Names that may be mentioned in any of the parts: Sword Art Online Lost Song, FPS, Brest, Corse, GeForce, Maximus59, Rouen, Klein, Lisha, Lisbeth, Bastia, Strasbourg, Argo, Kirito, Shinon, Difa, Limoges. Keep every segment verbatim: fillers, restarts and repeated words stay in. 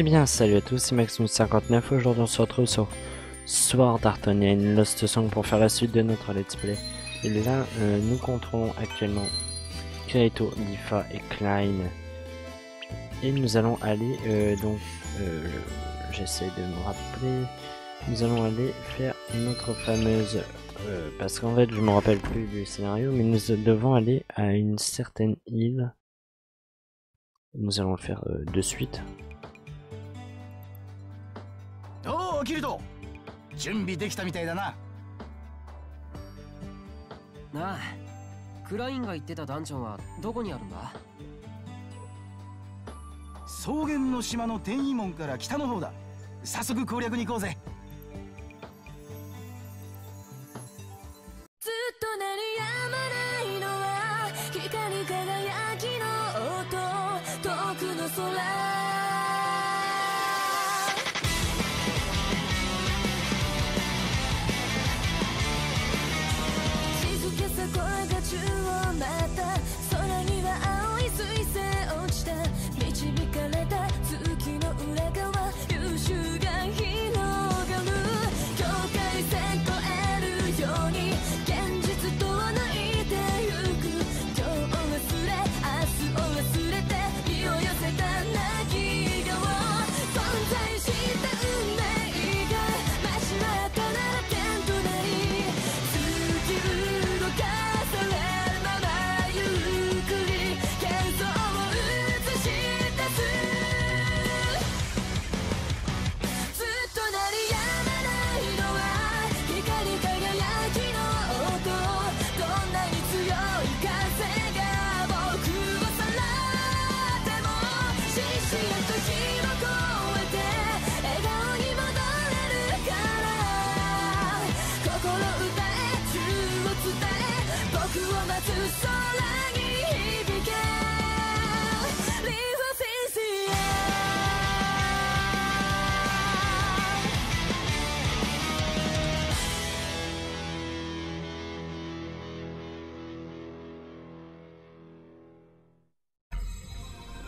Eh bien, salut à tous, c'est Maximus cinquante-neuf. Aujourd'hui, on se retrouve sur Sword Art Online Lost Song pour faire la suite de notre let's play. Et là, euh, nous compterons actuellement Kirito, Difa et Klein. Et nous allons aller, euh, donc, euh, j'essaie de me rappeler, nous allons aller faire notre fameuse... Euh, parce qu'en fait, je me rappelle plus du scénario, mais nous devons aller à une certaine île. Nous allons le faire euh, de suite. Oh, Kirito,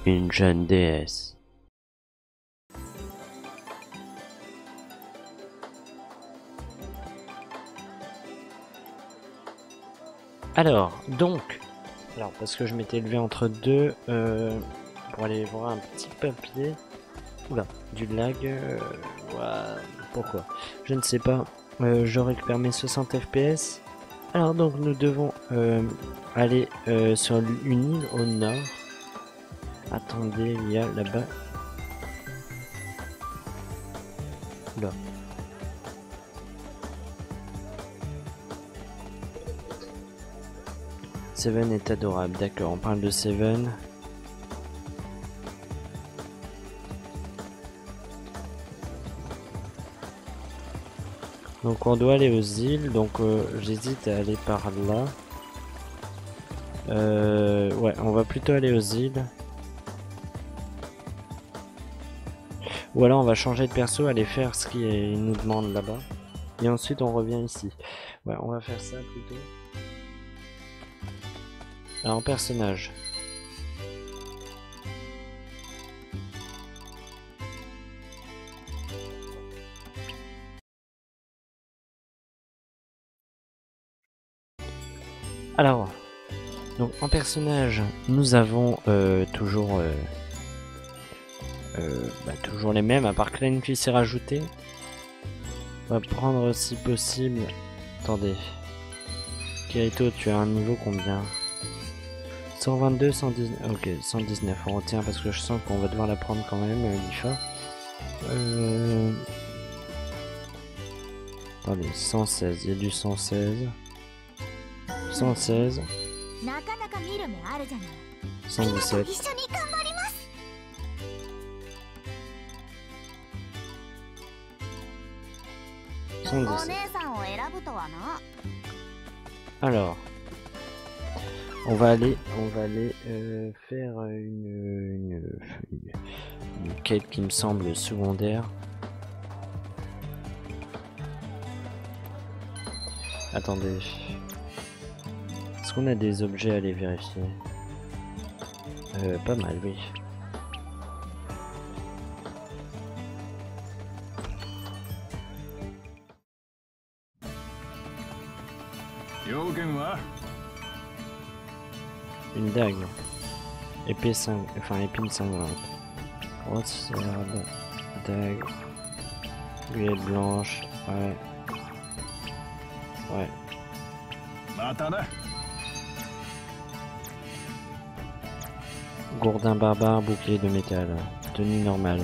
une jeune déesse. Alors, donc, alors parce que je m'étais élevé entre deux, euh, pour aller voir un petit papier, oula, du lag, euh, ouais, pourquoi, je ne sais pas, euh, je récupère mes soixante F P S, alors donc nous devons euh, aller euh, sur une île au nord. Attendez, il y a là-bas. Là. Seven est adorable, d'accord, on parle de Seven. Donc on doit aller aux îles, donc euh, j'hésite à aller par là. Euh, ouais, on va plutôt aller aux îles. Ou alors on va changer de perso, aller faire ce qu'il nous demande là-bas. Et ensuite on revient ici. Ouais, on va faire ça plutôt. Alors en personnage. Alors, donc en personnage, nous avons euh, toujours... Euh, Euh, bah, toujours les mêmes, à part Klein qui s'est rajouté. On va prendre si possible... Attendez. Kirito, tu as un niveau combien? cent vingt-deux, cent dix-neuf... Ok, cent dix-neuf, on retient parce que je sens qu'on va devoir la prendre quand même, euh, Lisha. Euh... Attendez, cent seize, il y a du cent seize. cent seize. cent dix-sept. Alors, on va aller, on va aller euh, faire une, une, une quête qui me semble secondaire. Attendez, est-ce qu'on a des objets à aller vérifier? euh, Pas mal, oui. Une dague. Épée sang... Enfin, épine sanglante. Grosse sword. Dague. Huile blanche. Ouais. Ouais. Gourdin barbare, bouclier de métal. Tenue normale.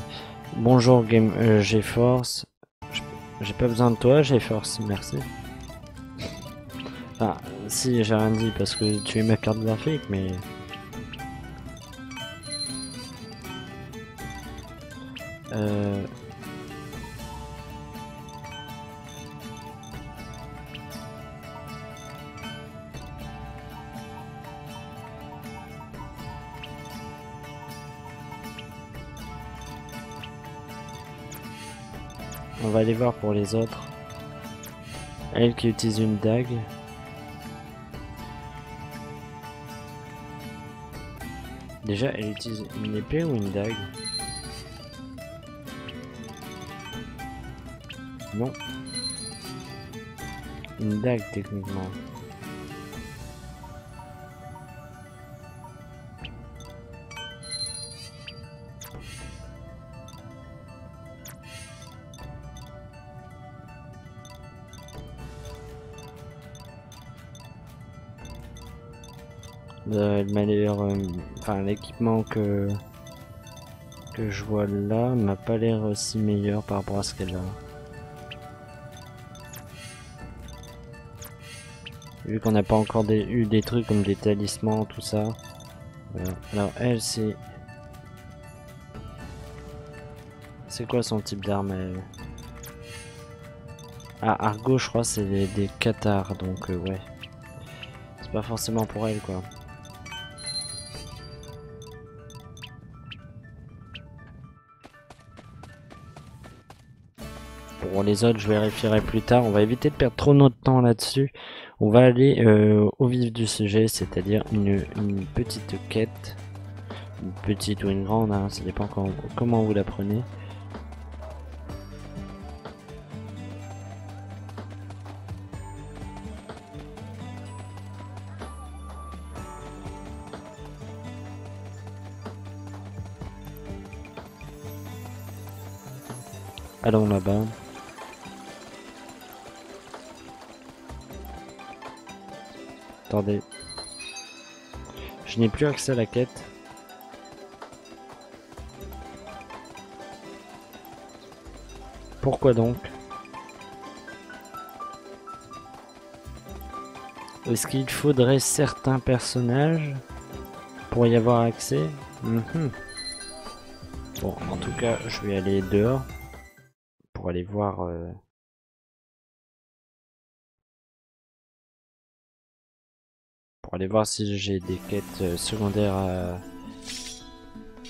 Bonjour Game euh, GeForce. J'ai pas besoin de toi GeForce, merci. Enfin, si, j'ai rien dit parce que tu es ma carte graphique, mais... Euh... On va aller voir pour les autres. Elle qui utilise une dague. Déjà, elle utilise une épée ou une dague? Non. Une dague, techniquement. Le malheur, euh, enfin l'équipement que que je vois là n'a pas l'air aussi meilleur par rapport à ce qu'elle a. Vu qu'on n'a pas encore des, eu des trucs comme des talismans, tout ça. Voilà. Alors elle c'est c'est quoi son type d'arme elle? Ah, Argo je crois c'est des, des cathares donc euh, ouais. C'est pas forcément pour elle quoi. Pour les autres, je vérifierai plus tard. On va éviter de perdre trop notre temps là-dessus. On va aller euh, au vif du sujet, c'est-à-dire une, une petite quête. Une petite ou une grande, hein, ça dépend quand, comment vous la prenez. Allons là-bas. Attendez. Je n'ai plus accès à la quête. Pourquoi donc? Est-ce qu'il faudrait certains personnages pour y avoir accès? Mm-hmm. Bon, en tout cas, je vais aller dehors pour aller voir... Euh Pour aller voir si j'ai des quêtes secondaires euh,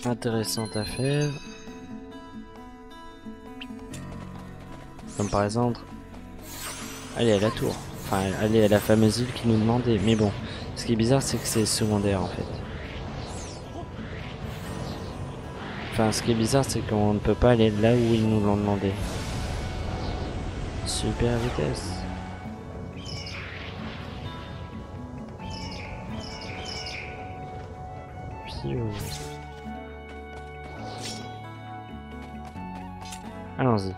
intéressantes à faire. Comme par exemple, aller à la tour. Enfin, aller à la fameuse île qui nous demandait. Mais bon, ce qui est bizarre, c'est que c'est secondaire en fait. Enfin, ce qui est bizarre, c'est qu'on ne peut pas aller là où ils nous l'ont demandé. Super vitesse. Allons-y.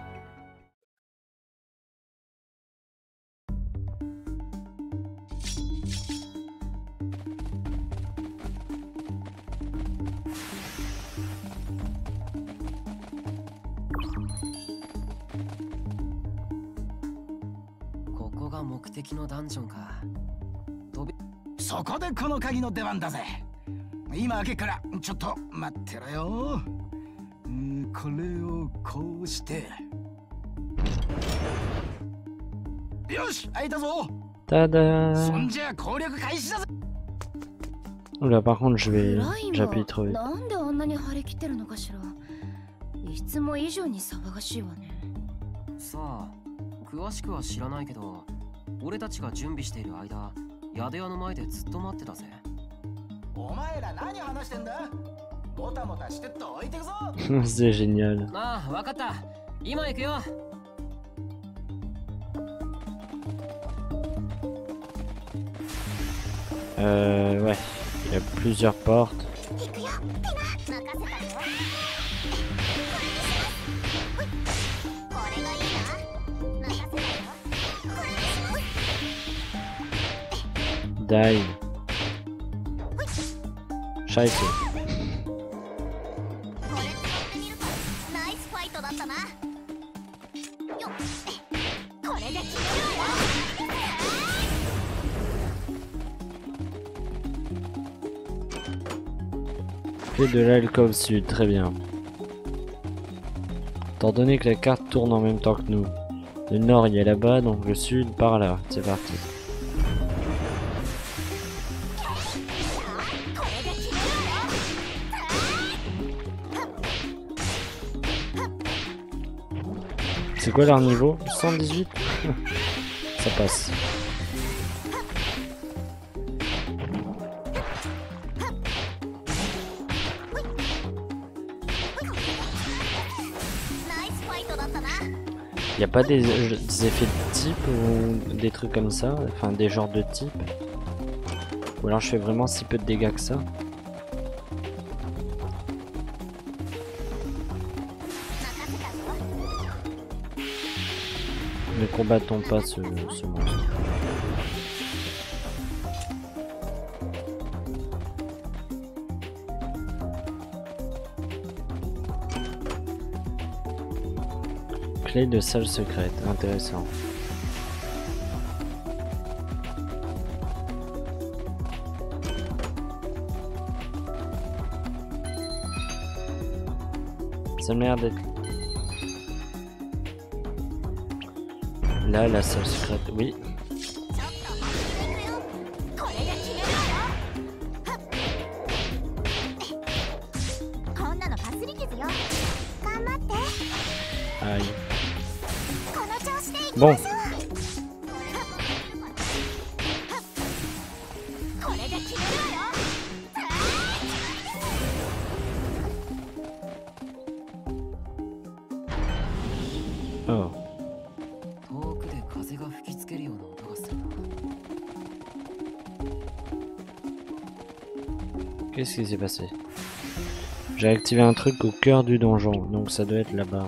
Tada. Là par contre je vais... j'appuie trop vite. C'est génial. Euh, ouais, il y a plusieurs portes. Die. Scheiße. Et de l'alcôve sud, très bien. Étant donné que la carte tourne en même temps que nous, le nord il est là-bas, donc le sud par là. C'est parti. C'est quoi leur niveau? cent dix-huit? Ça passe. Y a pas des, des effets de type ou des trucs comme ça? Enfin des genres de type? Ou alors je fais vraiment si peu de dégâts que ça? Ne combattons pas ce, ce monstre. Clé de salle secrète, intéressant. Ça m'a l'air d'être... Là, la salle secrète, oui. Aïe. Bon. Oh. Qu'est-ce qui s'est passé? J'ai activé un truc au cœur du donjon, donc ça doit être là-bas.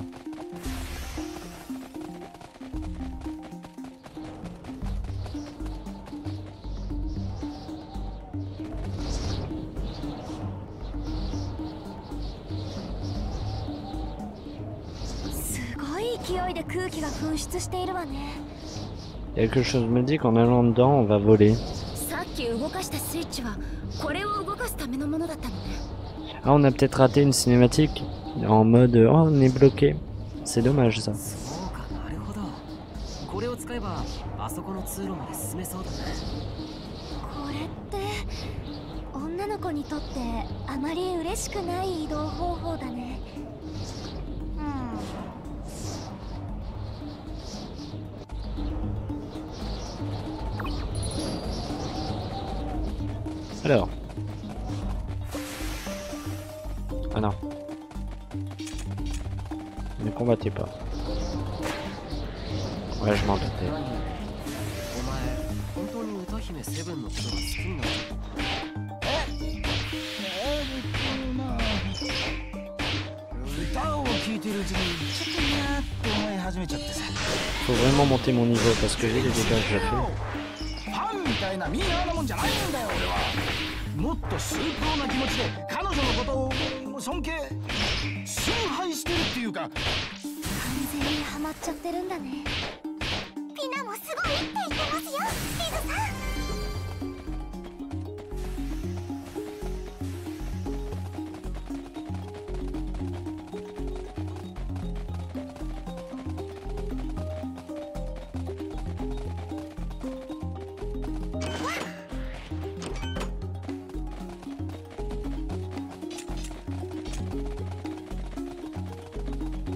Quelque chose me dit qu'en allant dedans, on va voler. Ah, on a peut-être raté une cinématique en mode oh, on est bloqué. C'est dommage ça. Alors. Ah non. Ne combattez pas. Ouais, je m'en doutais. Faut vraiment monter mon niveau parce que j'ai les dégâts que j'ai fait.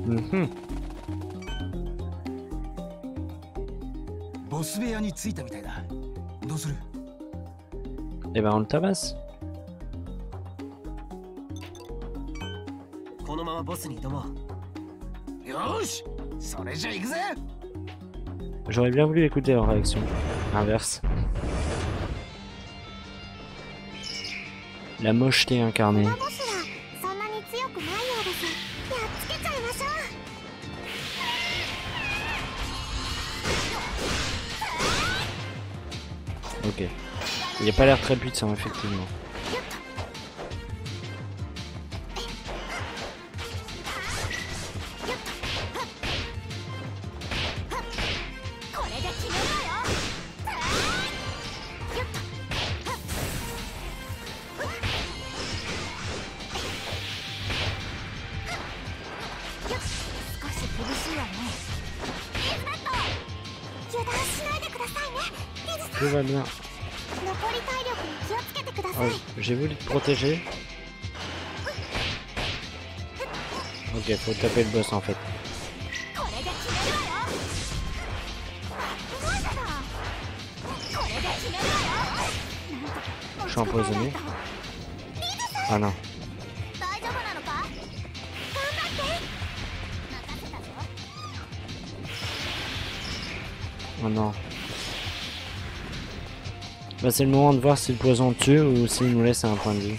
Mm-hmm. Eh ben on le tabasse. J'aurais bien voulu écouter leur réaction. Inverse. La mocheté incarnée. Ok. Il n'a pas l'air très puissant, effectivement. Tout va bien. Oh, j'ai voulu te protéger. Ok, faut taper le boss en fait. Je suis empoisonné. Ah non. Oh non. Bah, c'est le moment de voir si le poison tue ou s'il nous laisse un point de vie.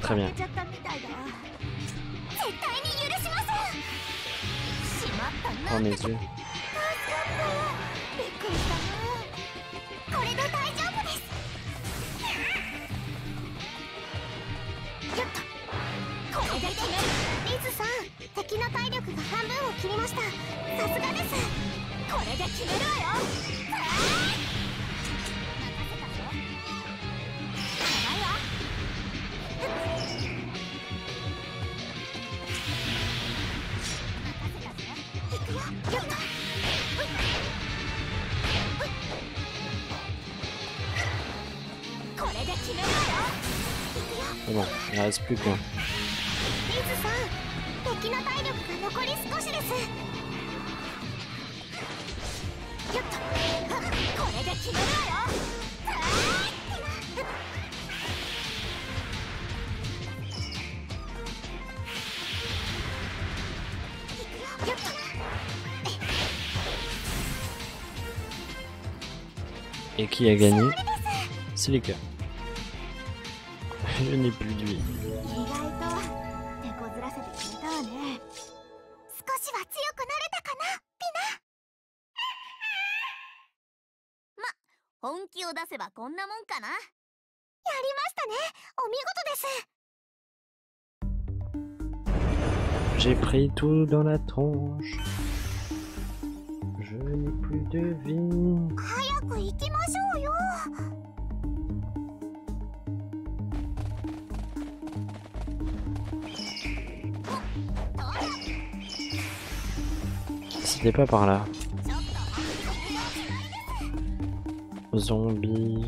Très bien. Oh mes yeux. C'est bon, il ne reste plus qu'un. Et qui a gagné? C'est les gars. Je n'ai plus de vie. J'ai pris tout dans la tronche. Je n'ai plus de vie. C'était pas par là. Zombie.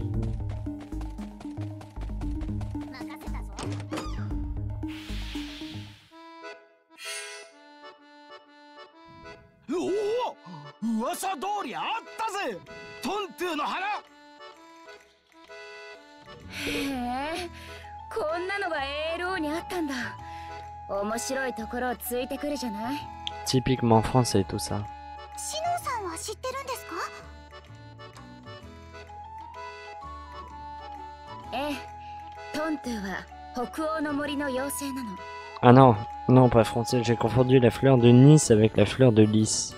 Typiquement français tout ça. Ah non, non pas français, j'ai confondu la fleur de Nice avec la fleur de Lys.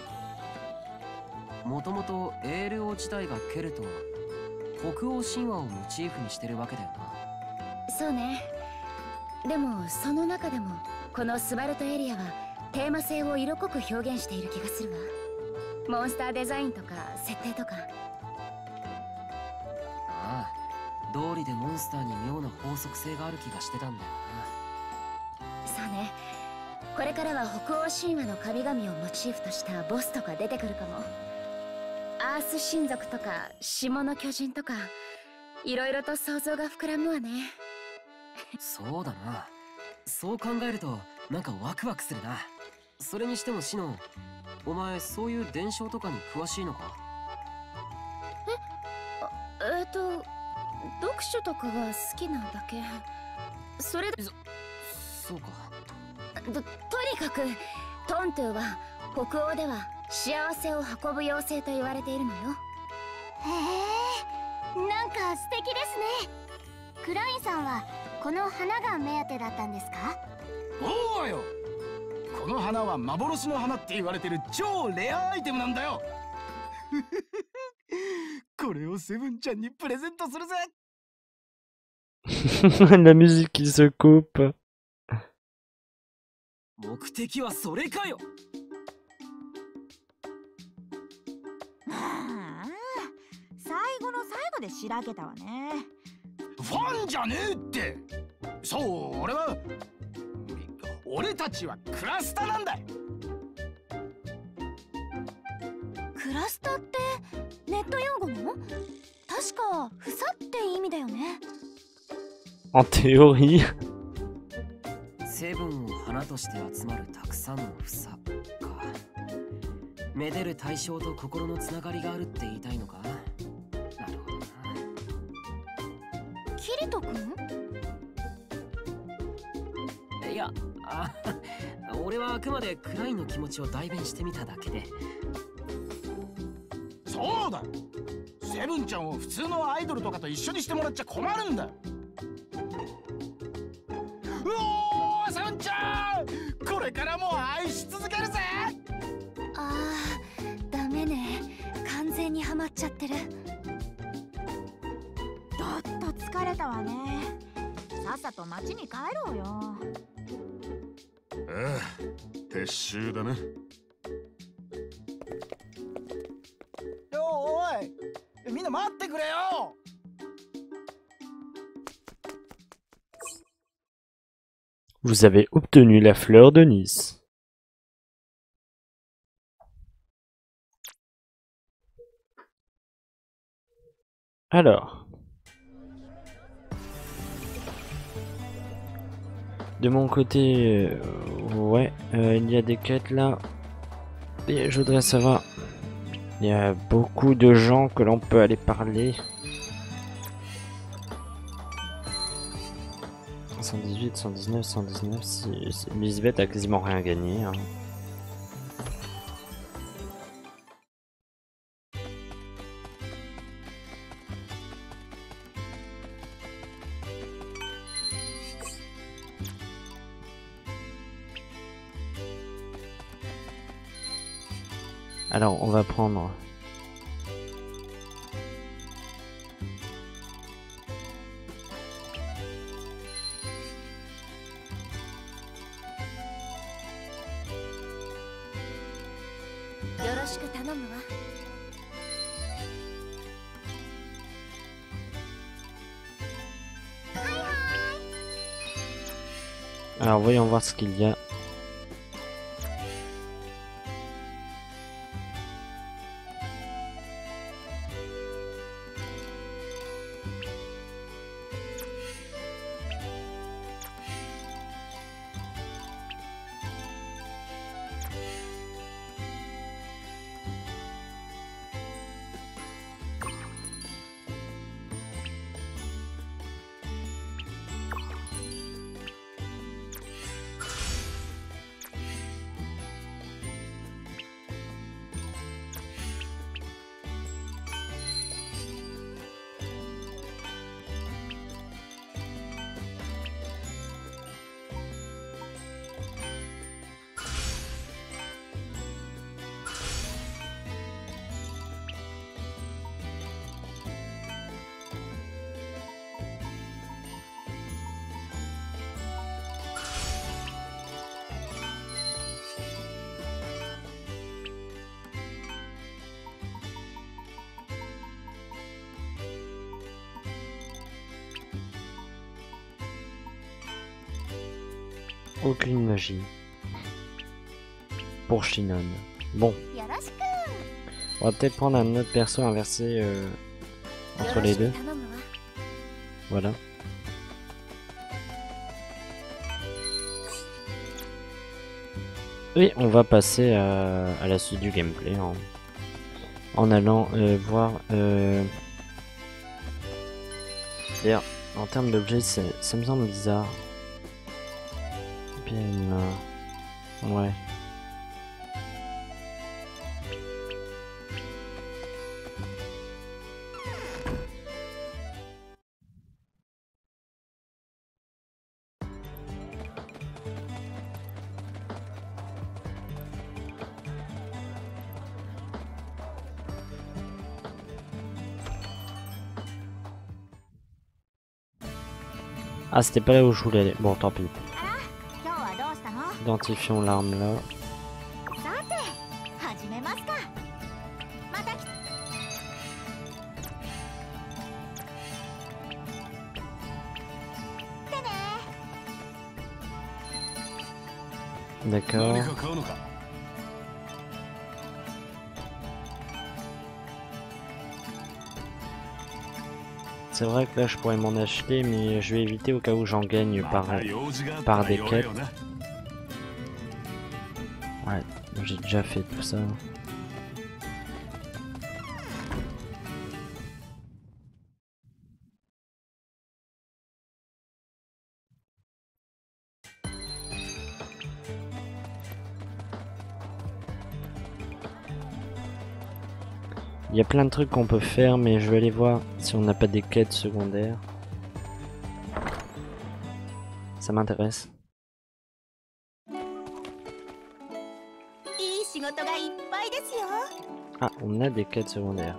なんか素敵ですね。クラインさんはこの花が目当てだったんですか？そうよ。この花は幻の花って言われてる超レアアイテムなんだよ。これをセブンちゃんにプレゼントするぜ。La musique qui se coupe. 目的はそれかよ。最後の最後でしらけたわね。ファンじゃねえって。そう、俺は俺たちはクラスタなんだよ。クラスタってネット用語も？確かふさって意味だよね。En théorie セブンを花として集まるたくさんのふさか。めでる対象と心のつながりがあるって言いたいのか。なるほどな。キリト君？いや、あ、俺はあくまでクラインの気持ちを代弁してみただけで。そうだ。セブンちゃんを普通のアイドルとかと一緒にしてもらっちゃ困るんだよ。うおー、セブンちゃん、これからも愛し続けるぜ。あー、ダメね。完全にハマっちゃってる。だっと疲れたわね。さっさと町に帰ろうよ。ああ、撤収だな。おいおい、みんな待ってくれよ。Vous avez obtenu la fleur de Nice. Alors, de mon côté, euh, ouais, euh, il y a des quêtes là, et je voudrais savoir, il y a beaucoup de gens que l'on peut aller parler. cent dix-huit, cent dix-neuf, cent dix-neuf, si, Lisbeth a quasiment rien gagné. Hein. Alors, on va prendre... Alors, voyons voir ce qu'il y a. Aucune magie. Pour Shinon. Bon. On va peut-être prendre un autre perso inversé euh, entre les deux. Voilà. Et on va passer à, à la suite du gameplay en, en allant euh, voir... Euh... D'ailleurs, en termes d'objets, ça, ça me semble bizarre. Ouais. Ah, c'était pas là où je voulais aller. Bon, tant pis. Identifions l'arme là. D'accord. C'est vrai que là je pourrais m'en acheter, mais je vais éviter au cas où j'en gagne par, par des quêtes. Ouais, j'ai déjà fait tout ça. Il y a plein de trucs qu'on peut faire, mais je vais aller voir si on n'a pas des quêtes secondaires. Ça m'intéresse. Ah, on a des quêtes secondaires.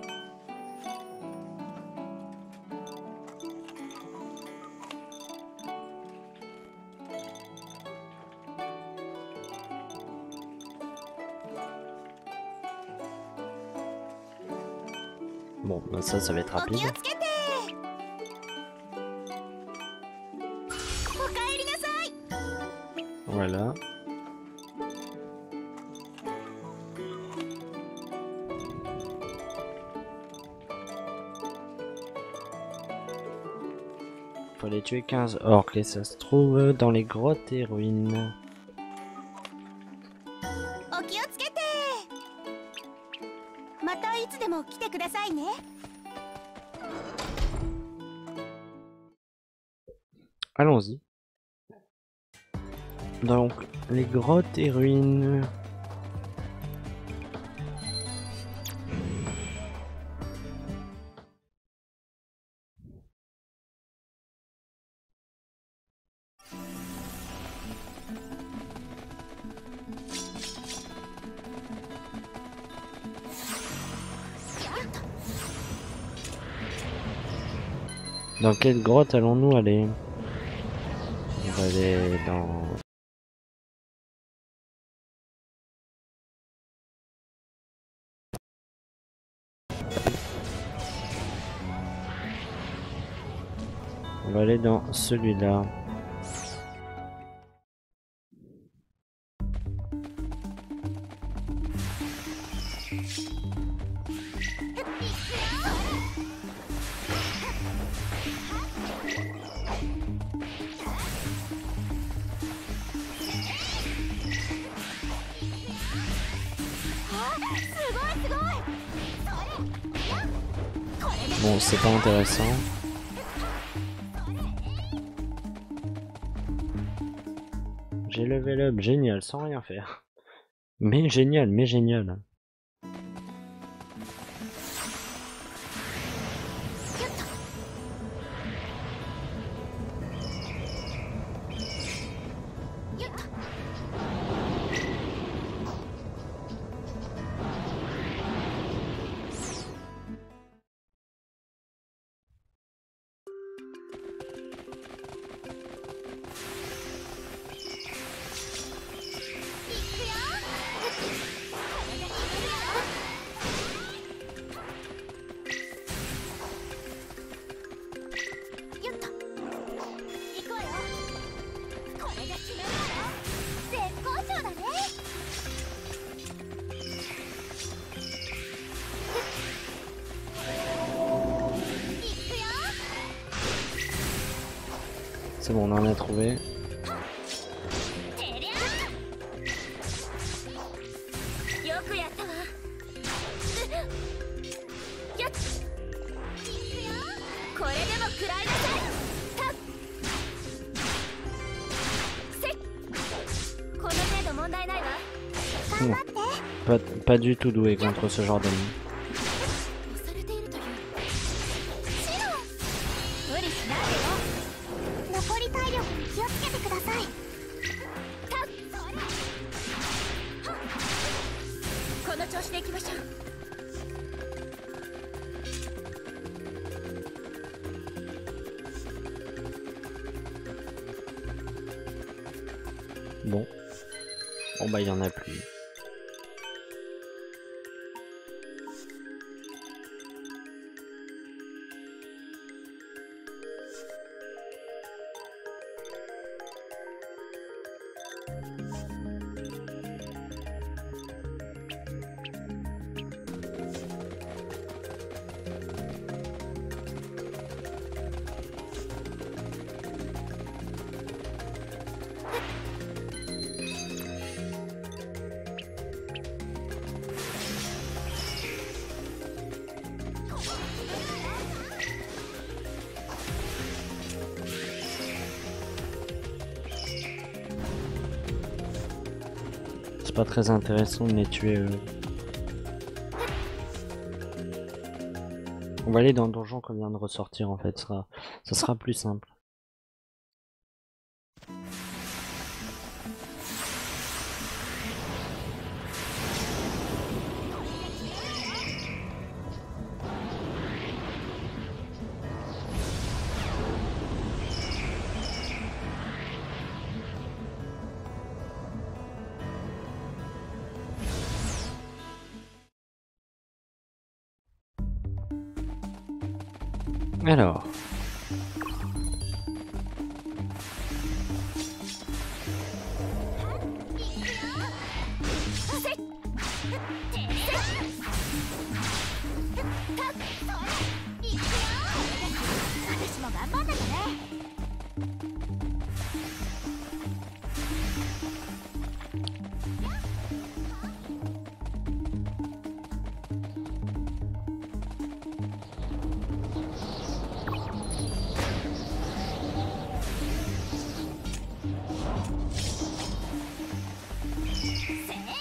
Bon, ben ça, ça va être rapide. Voilà. Faut aller tuer quinze orques et ça se trouve dans les grottes et ruines. Allons-y. Donc, les grottes et ruines. Dans quelle grotte allons-nous aller? On va aller dans... On va aller dans celui-là. Bon, c'est pas intéressant. J'ai level up, génial, sans rien faire. Mais génial, mais génial. C'est bon, on en a trouvé. Hmm. Pas, pas du tout doué contre ce genre d'ennemi. Bon. Bon bah il y en a plus. Pas très intéressant de les tuer. Euh... On va aller dans le donjon qu'on vient de ressortir en fait, ça sera, ça sera plus simple. Alors,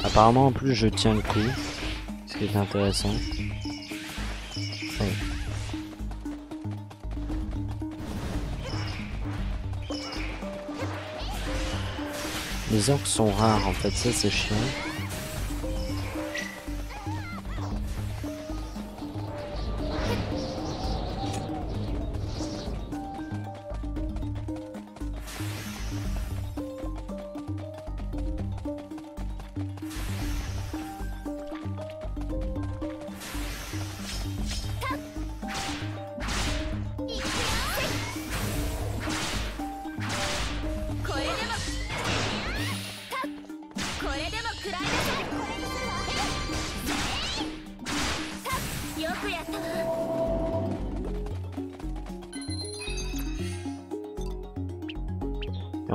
apparemment en plus je tiens le coup, ce qui est intéressant. Ouais. Les orques sont rares en fait, ça c'est chiant.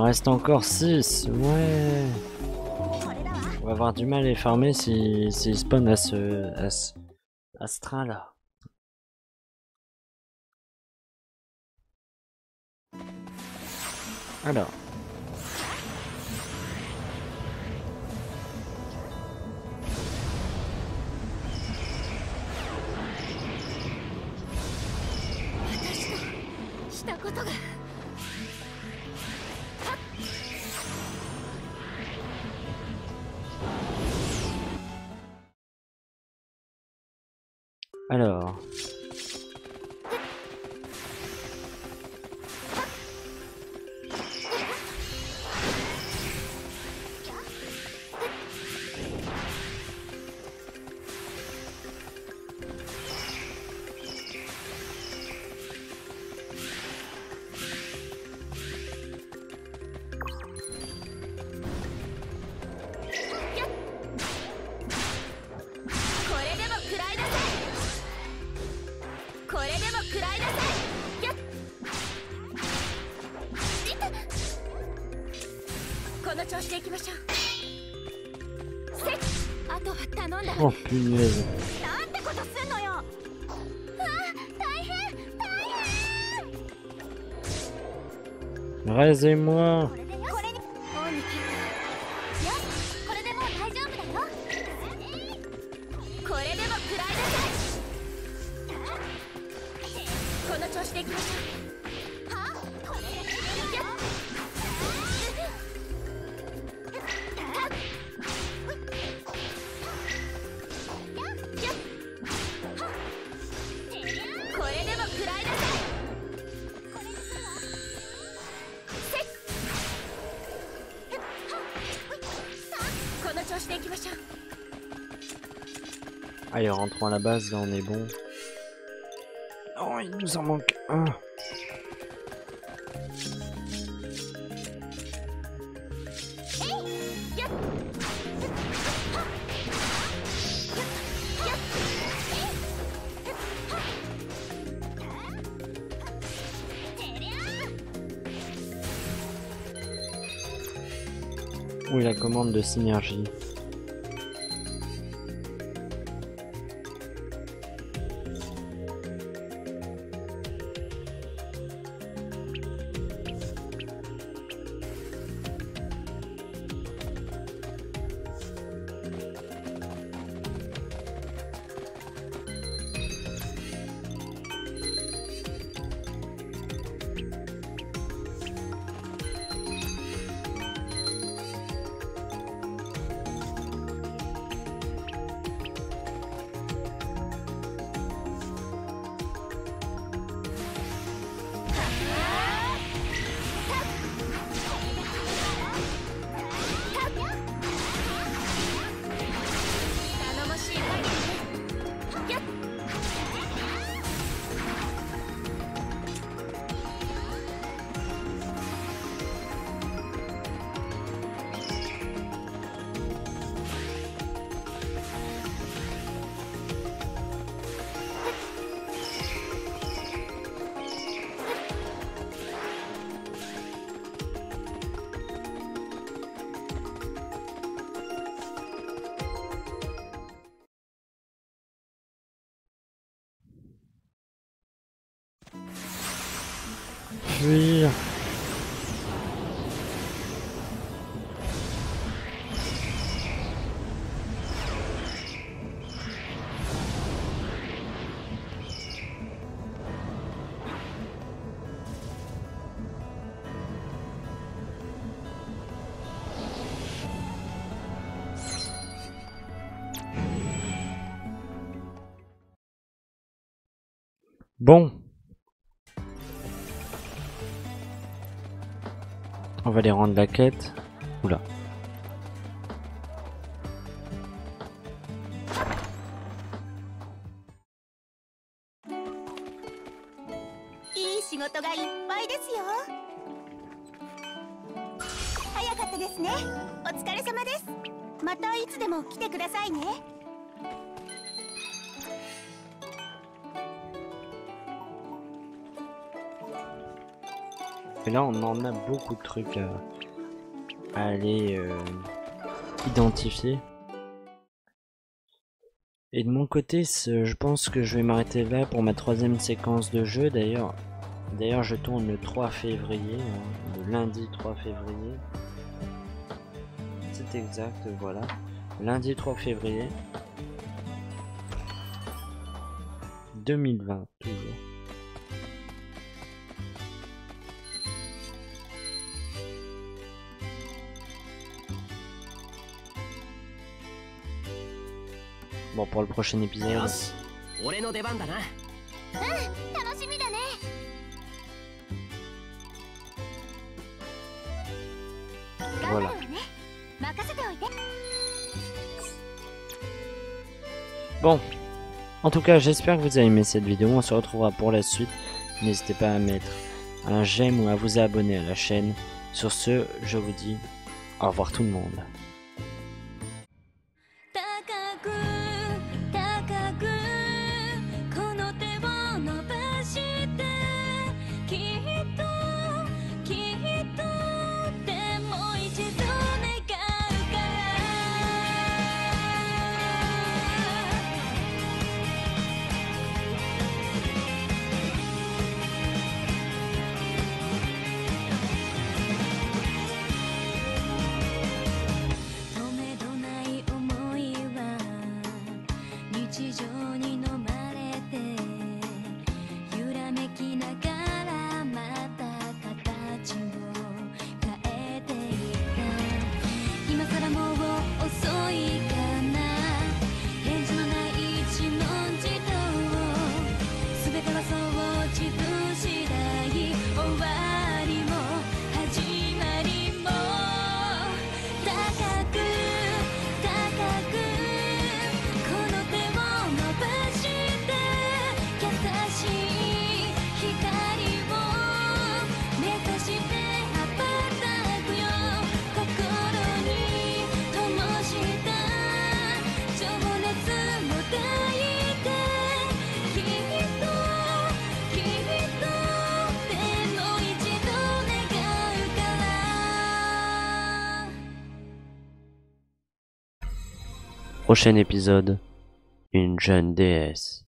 Il en reste encore six, ouais. On va avoir du mal à les farmer s'ils si, si spawnent à ce, à ce, à ce train là. Alors. Alors... Oh punaise. Rasez-moi. Allez, rentrons à la base, là on est bon. Oh, il nous en manque un. Où est la commande de synergie? Fuir. Bon. On va les rendre la quête. Oula. Et là on en a beaucoup de trucs à, à aller euh, identifier. Et de mon côté, je pense que je vais m'arrêter là pour ma troisième séquence de jeu. D'ailleurs, d'ailleurs je tourne le trois février, hein, le lundi trois février. C'est exact, voilà. Lundi trois février deux mille vingt, toujours. Bon, pour le prochain épisode. Voilà. Bon. En tout cas, j'espère que vous avez aimé cette vidéo. On se retrouvera pour la suite. N'hésitez pas à mettre un j'aime ou à vous abonner à la chaîne. Sur ce, je vous dis au revoir tout le monde. prochain épisode, une jeune déesse.